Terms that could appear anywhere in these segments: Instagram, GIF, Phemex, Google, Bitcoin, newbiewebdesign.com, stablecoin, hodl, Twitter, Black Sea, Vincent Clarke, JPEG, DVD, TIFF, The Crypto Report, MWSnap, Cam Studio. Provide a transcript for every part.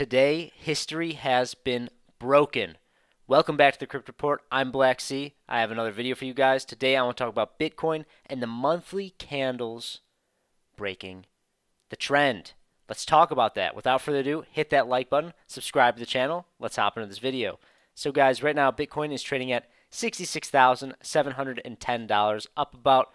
Today, history has been broken. Welcome back to the Crypto Report. I'm Black Sea. I have another video for you guys. Today, I want to talk about Bitcoin and the monthly candles breaking the trend. Let's talk about that. Without further ado, hit that like button, subscribe to the channel. Let's hop into this video. So guys, right now, Bitcoin is trading at $66,710, up about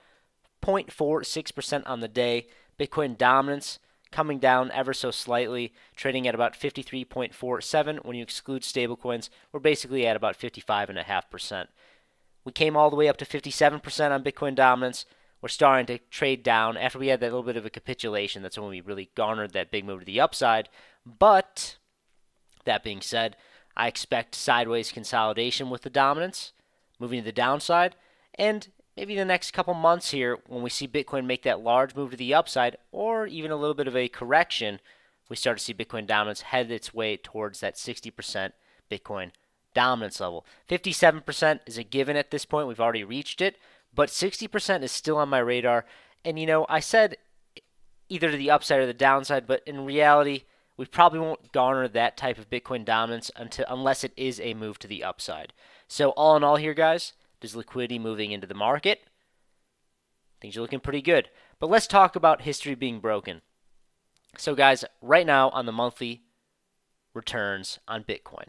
0.46% on the day. Bitcoin dominance coming down ever so slightly, trading at about 53.47. When you exclude stablecoins, we're basically at about 55.5%. We came all the way up to 57% on Bitcoin dominance. We're starting to trade down. After we had that little bit of a capitulation, that's when we really garnered that big move to the upside. But that being said, I expect sideways consolidation with the dominance, moving to the downside, and maybe the next couple months here, when we see Bitcoin make that large move to the upside, or even a little bit of a correction, we start to see Bitcoin dominance head its way towards that 60% Bitcoin dominance level. 57% is a given at this point. We've already reached it, but 60% is still on my radar. And, you know, I said either to the upside or the downside, but in reality, we probably won't garner that type of Bitcoin dominance unless it is a move to the upside. So all in all here, guys, there's liquidity moving into the market. Things are looking pretty good. But let's talk about history being broken. So guys, right now on the monthly returns on Bitcoin,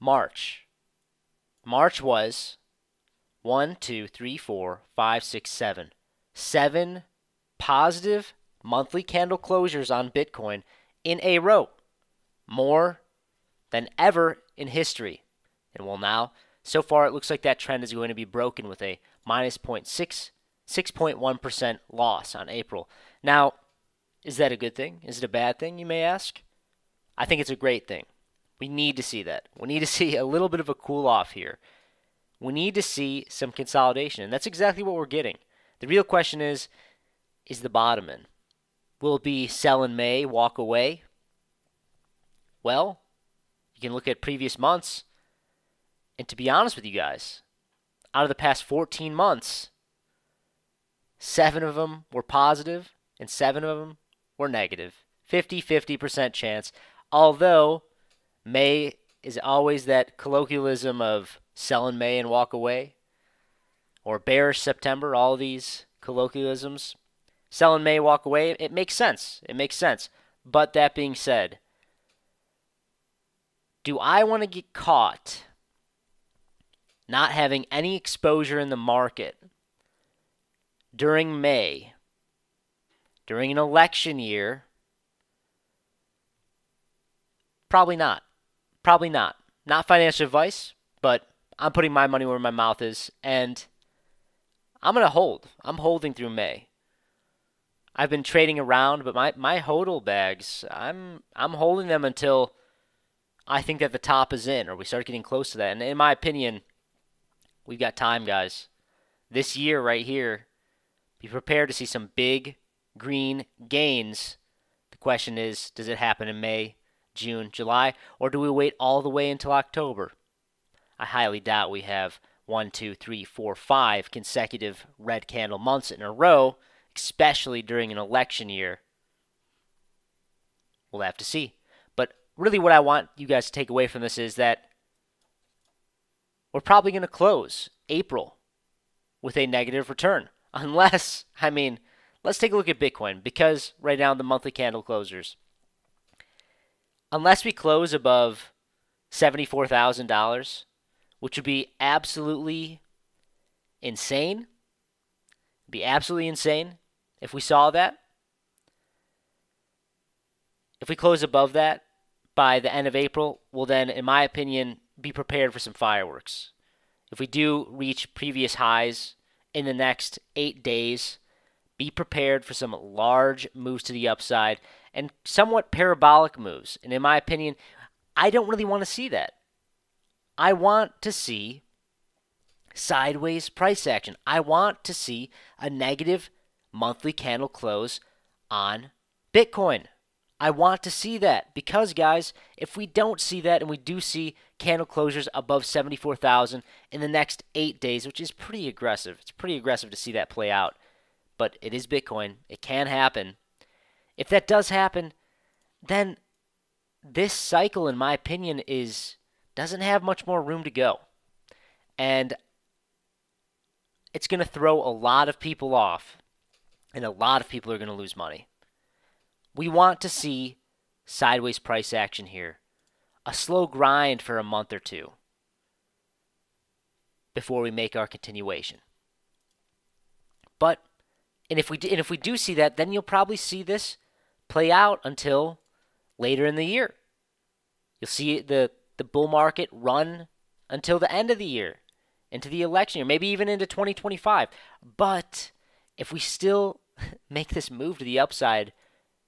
March was 1, 2, 3, 4, 5, 6, 7. 7 positive monthly candle closures on Bitcoin in a row, more than ever in history. And well, now, so far it looks like that trend is going to be broken with a minus 6.1% loss on April. Now, is that a good thing? Is it a bad thing, you may ask? I think it's a great thing. We need to see that. We need to see a little bit of a cool off here. We need to see some consolidation, and that's exactly what we're getting. The real question is the bottom in? Will it be sell in May, walk away? Well, you can look at previous months. And to be honest with you guys, out of the past 14 months, 7 of them were positive and 7 of them were negative. 50-50% chance. Although May is always that colloquialism of sell in May and walk away, or bearish September, all these colloquialisms. Sell in May, walk away. It makes sense. It makes sense. But that being said, do I want to get caught not having any exposure in the market during May, during an election year? Probably not. Probably not. Not financial advice, but I'm putting my money where my mouth is, and I'm going to hold. I'm holding through May. I've been trading around, but my hodl bags, I'm holding them until I think that the top is in, or we start getting close to that. And in my opinion, we've got time, guys. This year right here, be prepared to see some big green gains. The question is, does it happen in May, June, July, or do we wait all the way until October? I highly doubt we have 1, 2, 3, 4, 5 consecutive red candle months in a row, especially during an election year. We'll have to see. But really what I want you guys to take away from this is that we're probably going to close April with a negative return. Unless, I mean, let's take a look at Bitcoin, because right now the monthly candle closers, unless we close above $74,000, which would be absolutely insane. It'd be absolutely insane if we saw that. If we close above that by the end of April, well then, in my opinion, be prepared for some fireworks. If we do reach previous highs in the next 8 days, be prepared for some large moves to the upside and somewhat parabolic moves. And in my opinion, I don't really want to see that. I want to see sideways price action. I want to see a negative monthly candle close on Bitcoin. I want to see that, because guys, if we don't see that and we do see candle closures above 74,000 in the next 8 days, which is pretty aggressive. It's pretty aggressive to see that play out, but it is Bitcoin. It can happen. If that does happen, then this cycle, in my opinion, doesn't have much more room to go. And it's going to throw a lot of people off, and a lot of people are going to lose money. We want to see sideways price action here, a slow grind for a month or two before we make our continuation. But and if we do see that, then you'll probably see this play out until later in the year. You'll see the bull market run until the end of the year, into the election year, maybe even into 2025. But if we still make this move to the upside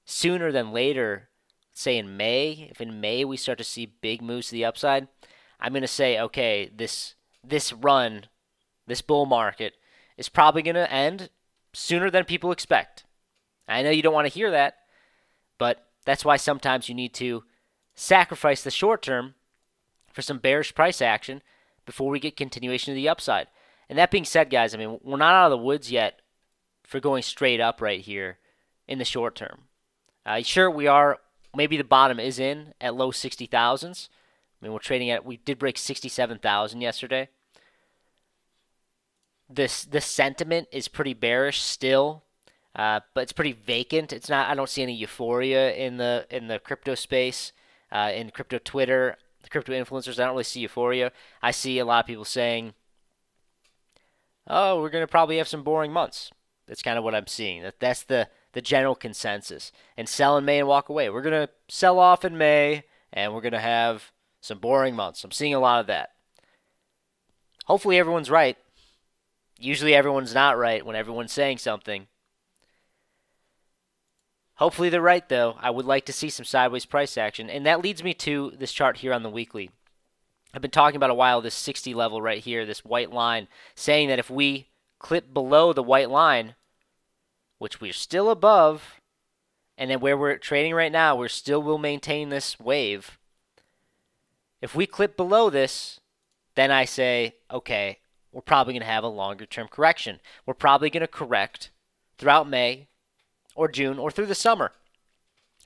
sooner than later, say in May, if in May we start to see big moves to the upside, I'm going to say, okay, this run, this bull market is probably going to end sooner than people expect. I know you don't want to hear that, but that's why sometimes you need to sacrifice the short term for some bearish price action before we get continuation of the upside. And that being said, guys, I mean, we're not out of the woods yet for going straight up right here in the short term. Sure, we are. Maybe the bottom is in at low 60,000s. I mean, we're trading at, we did break 67,000 yesterday. The sentiment is pretty bearish still, but it's pretty vacant. It's not. I don't see any euphoria in the crypto space, in crypto Twitter, the crypto influencers. I don't really see euphoria. I see a lot of people saying, "Oh, we're gonna probably have some boring months." That's kind of what I'm seeing. That's the general consensus. And sell in May and walk away. We're gonna sell off in May, and we're gonna have some boring months. I'm seeing a lot of that. Hopefully, everyone's right. Usually everyone's not right when everyone's saying something. Hopefully they're right, though. I would like to see some sideways price action. And that leads me to this chart here on the weekly. I've been talking about a while, this 60 level right here, this white line, saying that if we clip below the white line, which we're still above, and then where we're trading right now, we still will maintain this wave. If we clip below this, then I say, okay, we're probably going to have a longer-term correction. We're probably going to correct throughout May or June or through the summer.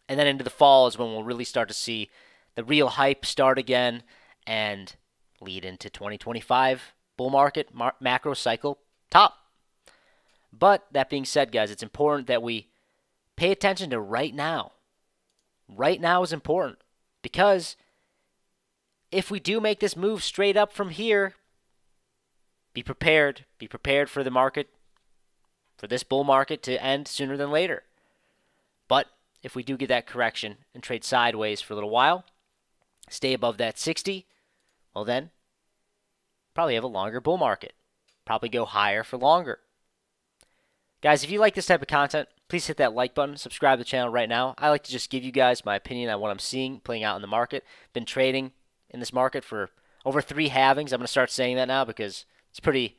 And then into the fall is when we'll really start to see the real hype start again and lead into 2025 bull market macro cycle top. But that being said, guys, it's important that we pay attention to right now. Right now is important because if we do make this move straight up from here, be prepared for the market, for this bull market to end sooner than later. But if we do get that correction and trade sideways for a little while, stay above that 60, well then, probably have a longer bull market, probably go higher for longer. Guys, if you like this type of content, please hit that like button, subscribe to the channel right now. I like to just give you guys my opinion on what I'm seeing playing out in the market. Been trading in this market for over 3 halvings. I'm going to start saying that now because it's pretty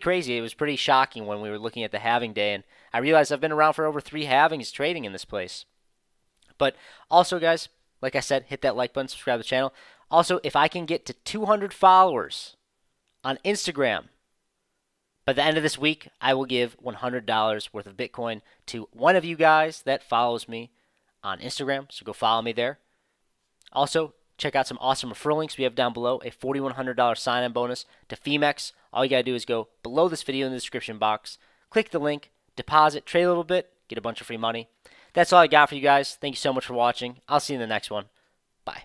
crazy. It was pretty shocking when we were looking at the halving day, and I realized I've been around for over 3 halvings trading in this place. But also, guys, like I said, hit that like button, subscribe to the channel. Also, if I can get to 200 followers on Instagram by the end of this week, I will give $100 worth of Bitcoin to one of you guys that follows me on Instagram, so go follow me there. Also, check out some awesome referral links we have down below, a $4,100 sign-on bonus to Phemex. All you got to do is go below this video in the description box, click the link, deposit, trade a little bit, get a bunch of free money. That's all I got for you guys. Thank you so much for watching. I'll see you in the next one. Bye.